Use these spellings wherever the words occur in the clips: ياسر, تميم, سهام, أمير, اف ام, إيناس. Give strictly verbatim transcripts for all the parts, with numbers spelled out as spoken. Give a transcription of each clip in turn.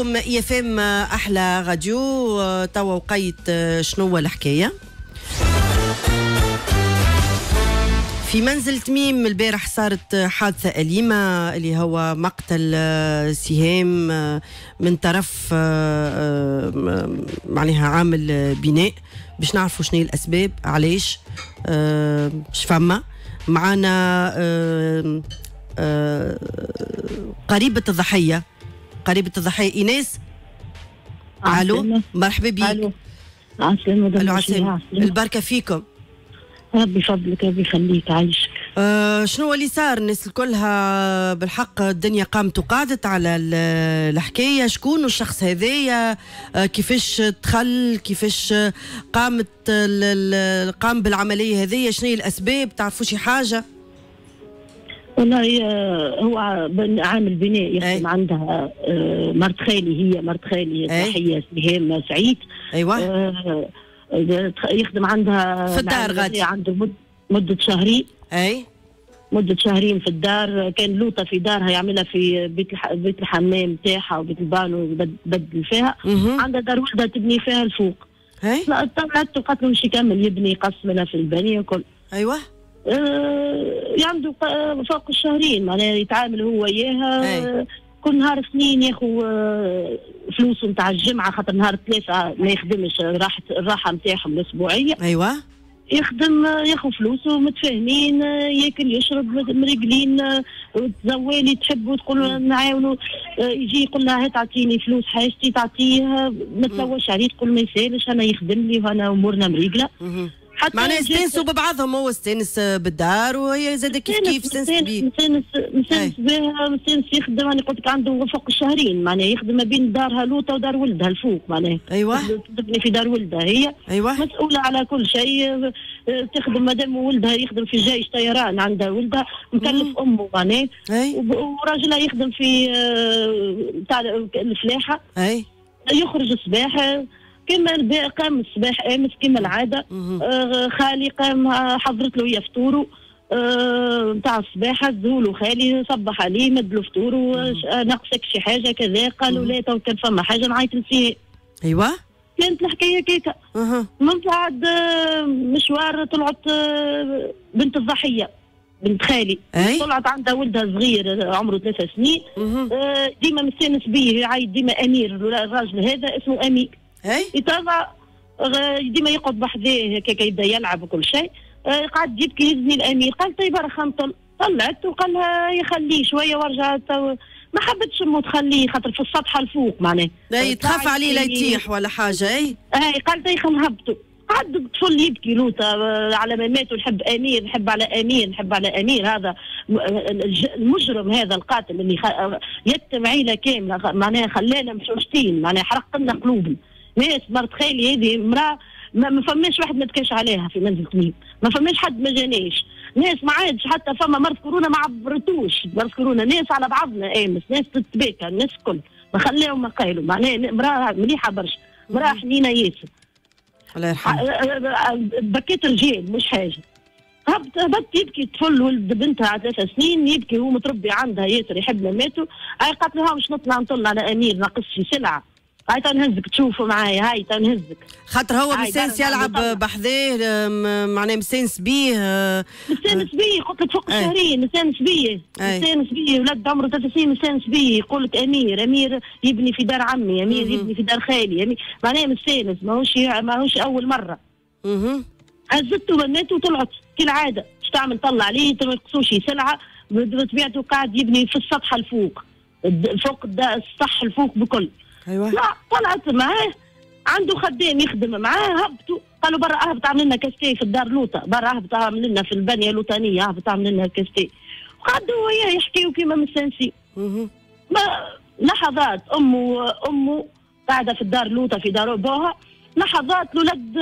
لكم اي اف ام احلى راديو. توا وقيت شنو هو الحكايه في منزل تميم البارح. صارت حادثة أليمة اللي هو مقتل سهام من طرف معناها عامل بناء، باش نعرفوا شنو هي الأسباب علاش شفما. معانا قريبة الضحية، قريبة الضحية إيناس. ألو مرحبا بيك. ألو عسلامة. ألو عسلامة، البركة فيكم. ربي فضلك ربي يخليك، عايشك. آه شنو اللي صار؟ الناس كلها بالحق الدنيا قامت وقعدت على الحكايه، شكون الشخص هذايا؟ آه كيفاش دخل؟ كيفاش قامت قام بالعمليه هذيا؟ شنو هي الاسباب؟ تعرفوا شي حاجه؟ والله هو عامل بناء يخدم عندها مرت خالي، هي مرت خالي الضحيه سهام سعيد. ايوه آه يخدم عندها في الدار غادي، عنده مدة شهرين. اي مدة شهرين في الدار، كان لوطة في دارها يعملها في بيت الح... بيت الحمام تاعها وبيت البانو يبدل فيها. مه. عندها دار وحدة تبني فيها الفوق. اي طلعت وقالت له مش يكمل يبني، يقسم لها في البنية وكل. ايوه آه... عنده فوق الشهرين معناها يتعامل هو وياها كل نهار سنين ياخو فلوسه نتاع الجمعه، خاطر نهار ثلاثه ما يخدمش راحه الراحه نتاعهم الاسبوعيه. ايوه يخدم ياخو فلوسه، متفاهمين، ياكل يشرب مريقلين. الزوالي تحب وتقول نعاونوا، يجي يقول لها تعطيني فلوس حاجتي تعطيها، ما تلوش عليه، تقول ما يسالش انا يخدم لي وانا امورنا مريقله. معناها استانسوا ببعضهم، هو استانس بالدار وهي زاد كيف كيف استانس بيه، مستانس مستانس بها، مستانس يخدم. انا قلت لك عنده فوق الشهرين معناها يخدم ما بين دارها لوطه ودار ولدها الفوق معناها. ايوه تبني في دار ولدها هي. ايوه مسؤوله على كل شيء، تخدم مادام ولدها يخدم في جيش طيران، عندها ولدها مكلف امه معناها، وراجلها يخدم في تاع الفلاحه. اي يخرج الصباح كما قام الصباح امس كما العاده. آه خالي قام حضرت له هي فطوره نتاع آه الصباح، هزوله خالي صبح عليه مد له فطوره، ناقصك شي حاجه كذا، قالوا لا تو كان فما حاجه نعيط لسي. ايوه كانت الحكايه كيكا. من بعد مشوار طلعت بنت الضحيه بنت خالي. أي؟ طلعت عندها ولدها صغير عمره ثلاث سنين. آه ديما مستانس بيه، يعيط ديما امير، الراجل هذا اسمه امير. اي يطلع ديما يقعد بحذاه هكاك يبدا يلعب وكل شيء، قعد يبكي يهزني الامير، قال طيب راه طلعت وقال لها يخليه شويه وارجع، ما حبتش امه تخليه خاطر في السطح الفوق معناه تخاف عليه لا يطيح ولا حاجه. اي اي قال طيب نهبطوا، قعد الطفل يبكي لوطه على ما ماتوا، نحب امير نحب على امير نحب على امير، هذا المجرم هذا القاتل اللي يتم عيله كامله معناها خلانا محوشتين معناها حرق لنا قلوبنا. ناس مرت خالي هذه امراه ما فماش واحد ما تكاش عليها في منزل تميم، ما فماش حد ما جاناش، ناس ما عادش حتى فما مرض كورونا ما عبرتوش، مرض كورونا ناس على بعضنا امس، ناس تتباكى، الناس الكل ما خلاهم ما قايلوا معناها امراه مليحه برشا، امراه حنينه ياسر. الله يرحمها. بكيت رجال مش حاجه. هبط هبط يبكي طفل ولد بنتها على ثلاث سنين يبكي، هو متربي عندها ياسر يحب ماتوا، اي قالت لها مش نطلع نطلع على امير ناقص في سلعه. هاي تنهزك تشوفه معايا، هاي تنهزك خاطر هو مستانس يلعب بحذاه معناه مستانس بيه مستانس بيه. قلت لك فوق الشهرين مستانس بيه مستانس بيه ولد عمره ثلاث سنين مستانس بيه، يقول لك امير امير يبني في دار عمي، امير يبني في دار خالي معناه مستانس، ماهوش ماهوش اول مره. اها هزته بناته وطلعت كالعاده، باش تعمل طلع عليه ما يقصوش سلعه بطبيعته، قاعد يبني في السطح الفوق فوق السطح الفوق بكل. أيوة. لا طلعت معاه عنده خدام يخدم معاه، هبطوا قالوا برا اهبط اعمل لنا كاستي في الدار لوطه، برا اهبط اعمل لنا في البنيه اللوطانيه اهبط اعمل لنا كاستي، وقعدوا وياه يحكيوا كيما مستانسين. ما لحظات امه امه قاعده في الدار لوطه في دار بوها، لحظات الولد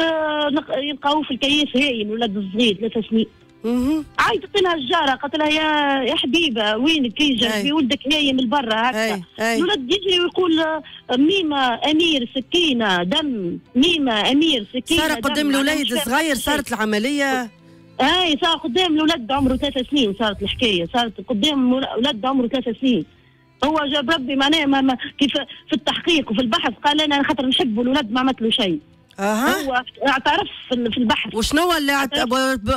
يلقاوه في الكياس هايل، الولد الصغير ثلاث سنين. عيطت لها الجاره قالت لها يا يا حبيبه وينك كي في ولدك نايم من برا هكا، الولد يجري ويقول ميمه امير سكينه دم، ميمه امير سكينه صار قدام الوليد الصغير. صارت العمليه اي صار قدام الولد عمره ثلاث سنين، صارت الحكايه صارت قدام ولد عمره ثلاث سنين هو جاب ربي معناها كيف في التحقيق وفي البحث قال انا خاطر نحب الولد ما عملت له شيء. اها هو اعترف في البحث. وشنو اللي اعترف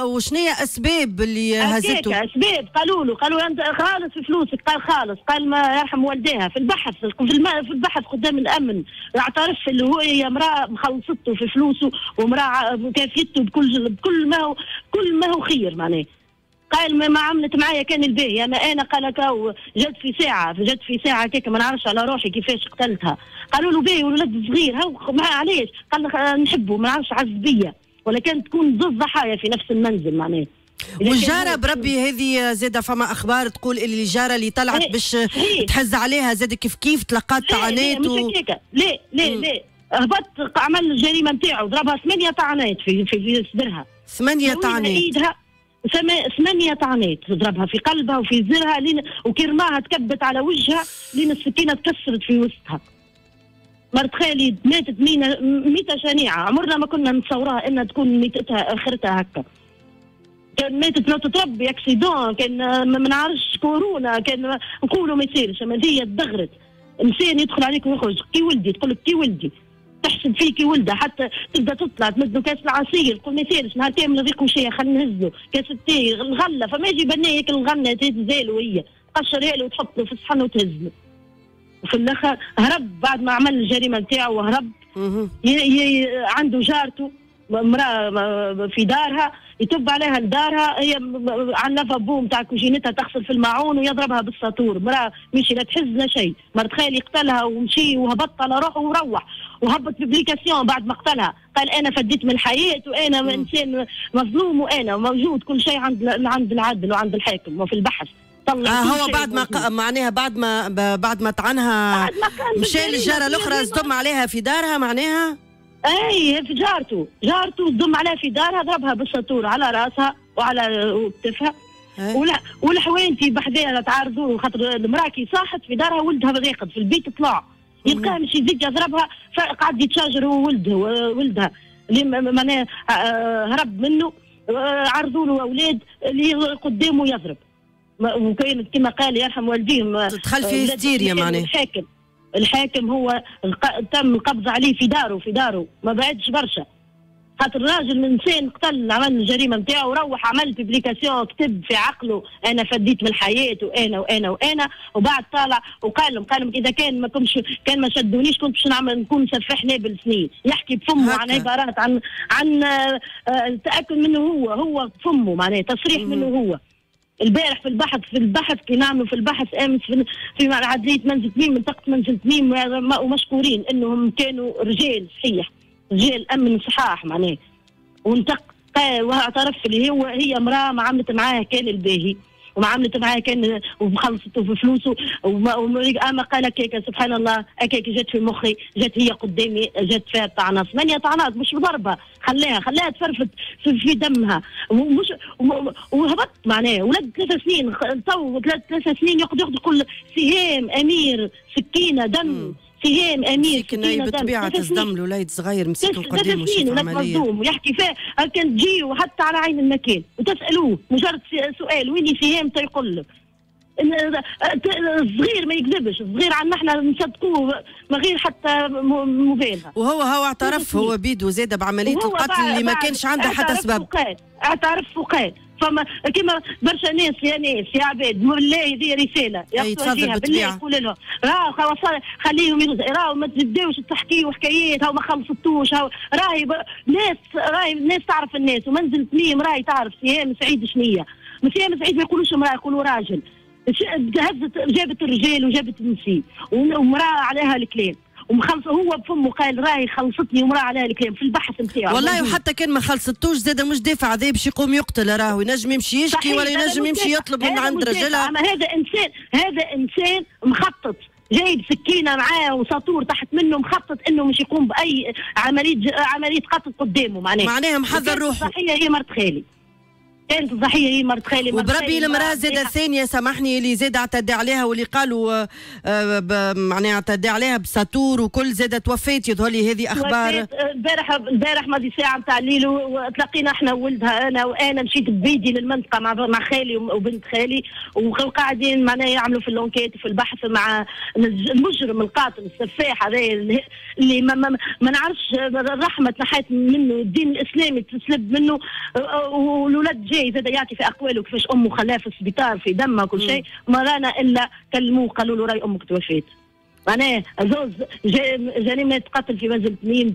وشنو هي اسباب اللي هزته؟ اسباب قالوا له قالوا انت خالص في فلوسك، قال خالص، قال ما يرحم والديها في البحث في, في البحث قدام الامن اعترف اللي هو هي امراه مخلصته في فلوسه وامراه كافيته بكل بكل ما هو كل ما هو خير معناه. قال ما عملت معايا كان الباهي انا انا قال كاو جد في ساعه جد في ساعه كيك ما نعرفش على روحي كيفاش قتلتها. قالوا له باهي والولد صغير هو ما علاش قال نحبه ما نعرفش عز بيا ولا كانت تكون ضد ضحايا في نفس المنزل معناه. والجاره بربي هذه زاده فما اخبار تقول اللي الجاره اللي طلعت هي باش هي تحز عليها زاده كيف كيف تلقات طعنات و... لا لا لا هبط عمل الجريمه نتاعو ضربها ثمانيه طعنات في في صدرها ثمانيه طعنات ثمانية طعنات ضربها في قلبها وفي زرها لين وكرماها تكبت على وجهها لين السكينة تكسرت في وسطها. مرت خالي ماتت ميتة شنيعة عمرنا ما كنا نتصورها انها تكون ميتتها اخرتها هكا. كان ماتت موتة ربي اكسيدون كان ما نعرفش كورونا كان نقولوا ما يصيرش اما هي تدغرت. انسان يدخل عليك ويخرج كي ولدي تقول لك كي ولدي تحسب فيكي ولده حتى تبدا تطلع تمد كاس العصير تقول ما يسالش نهار كامل نضيق وشيه خلينا نهزو كاس التاي الغله فما يجي بنايك الغله تتزالو هي تقشرها له وتحطه في الصحن وتهزله. وفي الاخر هرب بعد ما عمل الجريمه نتاعو وهرب عنده جارته امراه في دارها يتب عليها لدارها هي عنفها بوم تاع كوجينتها تغسل في المعون ويضربها بالساطور امراه مشي لا تحس لا شيء. مرت خالي قتلها ومشي وهبط على روحه وروح وهبط بيبليكاسيون بعد ما قتلها قال انا فديت من الحياه وانا انسان مظلوم وانا موجود كل شيء عند عند العدل وعند الحاكم وفي البحث. طلع آه هو بعد ما ق... معناها بعد ما بعد ما طعنها مشى للجاره الاخرى صدم عليها في دارها معناها اي في جارته جارته تضم عليها في دارها ضربها بالسطور على راسها وعلى كتفها ولا والحوانتي بحذاها تعارضوا خاطر المراه كي صاحت في دارها ولدها راقد في البيت طلع يلقاها مشي يزيد يضربها فقعد يتشاجر ولده ولدها اللي معناها هرب منه عرضوا له اولاد اللي قدامه يضرب وكان كما قال يرحم والديه تدخل في هستيريا معناها الحاكم هو تم القبض عليه في داره في داره ما بعدش برشا خاطر الراجل من سين قتل عمل الجريمه نتاعو وروح عمل بيبليكاسيون كتب في عقله انا فديت من الحياه وانا وانا وانا وبعد طالع وقال لهم قال لهم اذا كان ما كنتش كان ما شدونيش كنت باش نعمل نكون سفاح نابل سنين يحكي بفمه عن عبارات عن عن تاكل منه هو هو بفمه معناه تصريح منه هو. البارح في البحث في البحث كي نعملوا في البحث امس في, في عدليه منزل تميم منطقه منزل تميم ومشكورين انهم كانوا رجال صحيح رجال امن صحاح معناه وانتق واعترف اللي هو هي امراه ما عملت معاه كان الباهي وما عملت معاه كان ومخلصته في فلوسه اما قال هكاك سبحان الله هكاك جات في مخي جات هي قدامي جات فيها طعنه ثمانيه طعنات مش بضربها خلاها خلاها تفرفت في دمها ومش وهبط معناه ولد ثلاث سنين تو ثلاث سنين يقعد ياخذ كل سهام امير سكينه دم سهام امير سكينه بالطبيعه تصدم الولد صغير مسكين قدامه ثلاث سنين ولد مصدوم ويحكي فيها كان تجيه حتى على عين المكان وتسالوه مجرد سؤال وين سهام تيقول لك الصغير ما يكذبش الصغير عنا احنا نصدقوه من غير حتى مبالغه وهو هو اعترف هو بيدو زاده بعمليه القتل اللي ما كانش عنده حتى سبب اعترف وقال فما كيما برشا ناس يا ناس يا عباد والله هذه رساله يقولوا فيها بالله يقول لهم راه خليهم راه ما تبداوش تحكيوا حكايات هاو ما خلصتوش هاو راهي ناس راهي الناس تعرف الناس ومنزل تميم راهي تعرف سهام سعيد شنية سهام سعيد ما يقولوش امراه يقولوا راجل هزت جابت الرجال وجابت النساء ومراه عليها الكلام ومخلص هو بفمه قال راهي خلصتني ومراه عليها الكلام في البحث نتاعو والله وحتى كان ما خلصتوش زاده مش دافع هذا باش يقوم يقتل راهو ينجم يمشي يشكي ولا ينجم يمشي يطلب من عند رجلها اما هذا انسان هذا انسان مخطط جايب سكينه معاه وساطور تحت منه مخطط انه مش يقوم باي عمليه عمليه قتل قدامه معناها معناها محضر روحه هي مرت خالي كانت الضحيه هي مرت خالي. وبربي المراه زاده الثانيه سامحني اللي زاده اعتدى عليها واللي قالوا معناها اعتدى عليها بساتور وكل زاده توفيت، يظهر لي هذه اخبار. البارح البارح ماضي ساعه نتاع الليل وتلاقينا احنا وولدها، انا وانا مشيت بيدي للمنطقه مع مع خالي وبنت خالي، وقاعدين معناها يعملوا في اللونكيت وفي البحث مع المجرم القاتل السفاح هذا اللي ما, ما, ما نعرفش الرحمه تنحيت منه، الدين الاسلامي تسلب منه، والولاد جاي زاد يعطي في اقواله كيفاش امه خلاه في السبيطار في دمه كل شيء، ما رانا الا كلموه قالوا له راي امك توفيت. معناها زوز جريمه قتل في منزل تميم،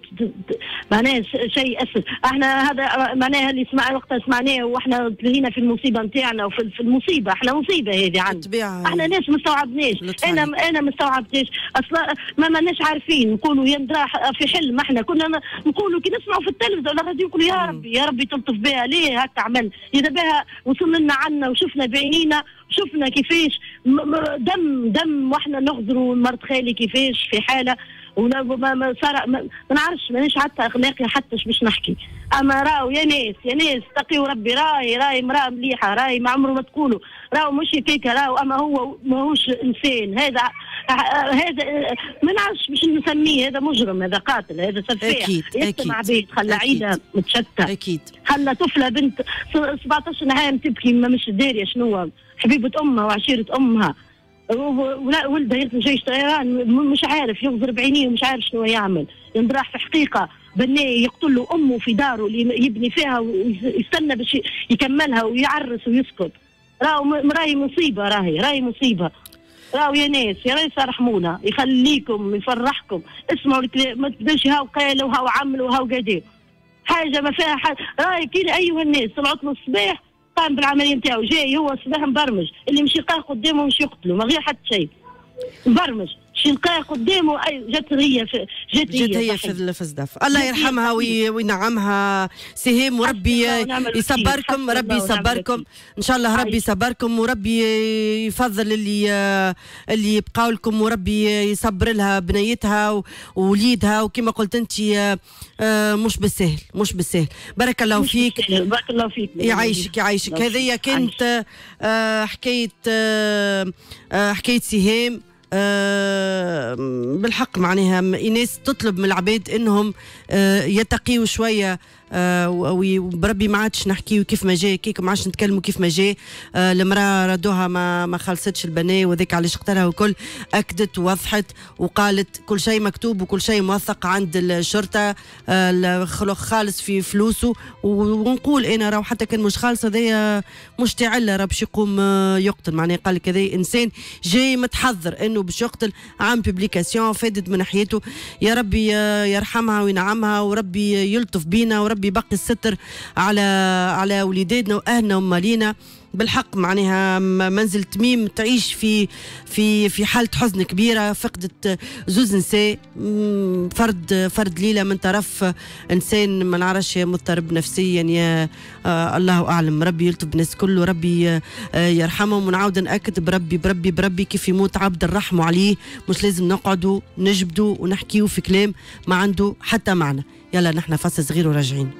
معناها شيء اسف. احنا هذا معناها اللي سمع وقتها سمعناه واحنا تلهينا في المصيبه نتاعنا وفي المصيبه، احنا مصيبه هذه عندنا. احنا ناس ما استوعبناش، انا انا ما استوعبتش اصلا، ما ماناش عارفين نقولوا يندرا في حلم. احنا كنا نقولوا كي نسمعوا في التلفزيون ولا الراديو نقولوا يا ربي يا ربي تلطف بها، ليه هكا عمل؟ اذا بها وصلنا لنا عنا وشفنا بعينينا، شفنا كيفاش دم دم واحنا نغدروا مرت خالي كيفاش في حاله، وما ما صار ما نعرفش مانيش حتى اخلاقي حتى باش نحكي. اما راهو يا ناس يا ناس تقيوا ربي، راهي راهي مراه مليحه، راهي ما عمره ما تقولوا، راهو مش كيكه، راهو اما هو ماهوش انسان هذا هذا ما نعرفش باش نسميه، هذا مجرم، هذا قاتل، هذا سفاح، يقتل عبيد، خلى عيله متشتت، اكيد خلى طفله بنت سبعطاش عام تبكي ما مش داريه شنو، حبيبه امها وعشيره امها، ولدها يركب جيش طيران مش عارف ينظر بعينيه ومش عارف شنو يعمل، ينطرح في حقيقه بناه يقتل له امه في داره اللي يبني فيها ويستنى باش يكملها ويعرس ويسكت. راهو راهي مصيبه، راهي راهي مصيبه. راهو يا ناس يا ريس ارحمونا، يخليكم يفرحكم، اسمعوا الكلام، ما تبداش هاو قالوا هاو عملوا هاو قاعدين حاجه ما فيها حاجه. راهي كي ايها الناس طلعتنا الصباح قام بالعمليه نتاعو، جاي هو صباح مبرمج، اللي مش يلقاه قدامه مش يقتله من غير حتى شيء، مبرمج مش يلقاه قدامه. اي جت هي في جت هي, جت هي في, في الصدف. الله يرحمها وينعمها سهام، وربي يصبركم، ربي يصبركم ان شاء الله، ربي يصبركم وربي يفضل اللي اللي يبقاو لكم، وربي يصبر لها بنيتها ووليدها، وكما قلت انت مش بالسهل مش بالسهل. بارك الله فيك، بارك الله فيك، يعيشك يعيشك. هذه كانت حكايه حكايه سهام. أه بالحق معناها إيناس تطلب من العباد انهم أه يتقيوا شويه، أه وبربي ما عادش نحكيوا كيف ما جاء كيك، ما عادش نتكلموا كيف ما جاء. أه المراه ردوها ما ما خلصتش البناء، وذاك علاش اختارها، وكل اكدت ووضحت وقالت كل شيء مكتوب وكل شيء موثق عند الشرطه، أه خالص في فلوسه. ونقول انا راهو حتى كان مش خالص هذايا مش تعله، راه باش يقوم يقتل. معناها قال لك هذا انسان جاي متحضر انه باش يقتل، عام بوبليكاسيون فادت من حياته. يا ربي يرحمها وينعمها، وربي يلطف بينا، وربي يبقي الستر على على وليداتنا واهلنا ومالينا. بالحق معناها منزل تميم تعيش في في في حاله حزن كبيره، فقدت زوز نساء، فرد فرد ليله من طرف انسان ما نعرفش، مضطرب نفسيا يا آه الله اعلم. ربي يلطف بالناس كله، ربي آه يرحمهم. ونعاود ناكد بربي بربي بربي كيف يموت عبد نرحموا عليه، مش لازم نقعدوا نجبدوا ونحكيوا في كلام ما عنده حتى معنى. يلا نحن فاصل صغير وراجعين.